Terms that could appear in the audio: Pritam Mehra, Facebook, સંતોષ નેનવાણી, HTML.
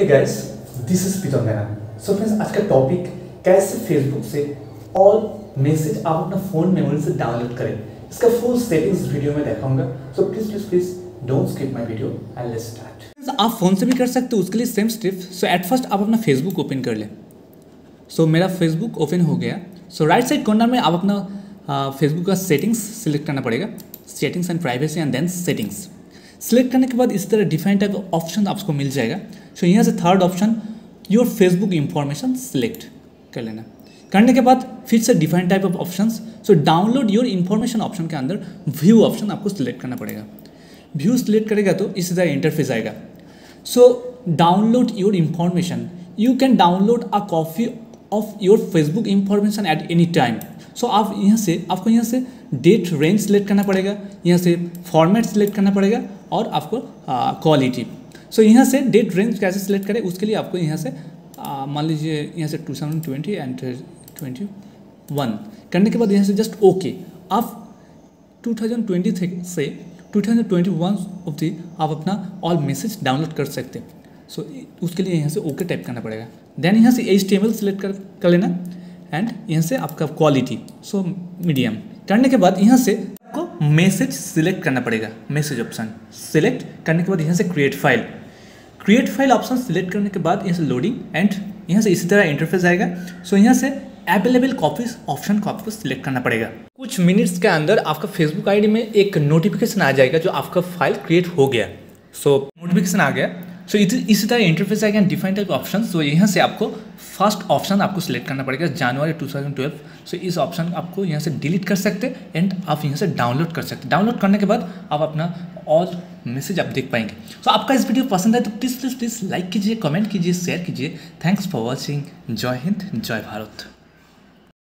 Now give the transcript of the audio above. Hey guys, this is Pritam Mehra। So friends, आज का topic कैसे फेसबुक से ऑल मैसेज आप अपना फ़ोन मेमोरी से डाउनलोड करें, इसका फुल सेटिंग्स वीडियो में दिखाऊंगा। So please don't skip my video and let's start. आप फ़ोन से भी कर सकते हो, उसके लिए same step. So at first आप अपना फेसबुक ओपन कर लें। सो मेरा फेसबुक ओपन हो गया। सो राइट साइड कॉर्नर में आप अपना फेसबुक का सेटिंग्स सिलेक्ट करना पड़ेगा, settings and privacy and then settings. Select करने के बाद इस तरह डिफरेंट टाइप का ऑप्शन आपको मिल जाएगा। सो यहाँ से third option your Facebook information select कर लेना। करने के बाद फिर से different type of options. So download your information option के अंदर व्यू ऑप्शन आपको सिलेक्ट करना पड़ेगा। व्यू सिलेक्ट करेगा तो इस तरह इंटरफेस आएगा। So download your information, you can download a copy of your Facebook information at any time. So आप यहाँ से आपको यहाँ से डेट रेंज सिलेक्ट करना पड़ेगा, यहाँ से फॉर्मेट सिलेक्ट करना पड़ेगा और आपको क्वालिटी। सो यहाँ से डेट रेंज कैसे सिलेक्ट करें उसके लिए आपको यहाँ से मान लीजिए यहाँ से 2020 एंड 21 करने के बाद यहाँ से जस्ट ओके। आप 2020 से 2021 अवधि आप अपना ऑल मैसेज डाउनलोड कर सकते हैं। सो उसके लिए यहाँ से ओके टाइप करना पड़ेगा। देन यहाँ से HTML सिलेक्ट कर लेना एंड यहाँ से आपका क्वालिटी सो मीडियम। करने के बाद यहाँ से आपको मैसेज सिलेक्ट करना पड़ेगा, मैसेज ऑप्शन सिलेक्ट करने के बाद यहाँ से क्रिएट फाइल ऑप्शन सिलेक्ट करने के बाद यहाँ से लोडिंग एंड यहाँ से इसी तरह इंटरफेस आएगा। सो यहाँ से अवेलेबल कॉपीज ऑप्शन को आपको सिलेक्ट करना पड़ेगा। कुछ मिनट्स के अंदर आपका फेसबुक आईडी में एक नोटिफिकेशन आ जाएगा जो आपका फाइल क्रिएट हो गया। सो नोटिफिकेशन आ गया। सो इसी तरह इंटरफेस आएगा and different type option. So यहाँ से आपको फर्स्ट ऑप्शन आपको सिलेक्ट करना पड़ेगा, जनवरी 2012। सो इस ऑप्शन आपको यहाँ से डिलीट कर सकते हैं एंड आप यहाँ से डाउनलोड कर सकते हैं। डाउनलोड करने के बाद आप अपना ऑल मैसेज आप देख पाएंगे। सो आपका इस वीडियो पसंद है तो प्लीज़ लाइक कीजिए, कमेंट कीजिए, शेयर कीजिए। Thanks for watching. जय हिंद, जय भारत।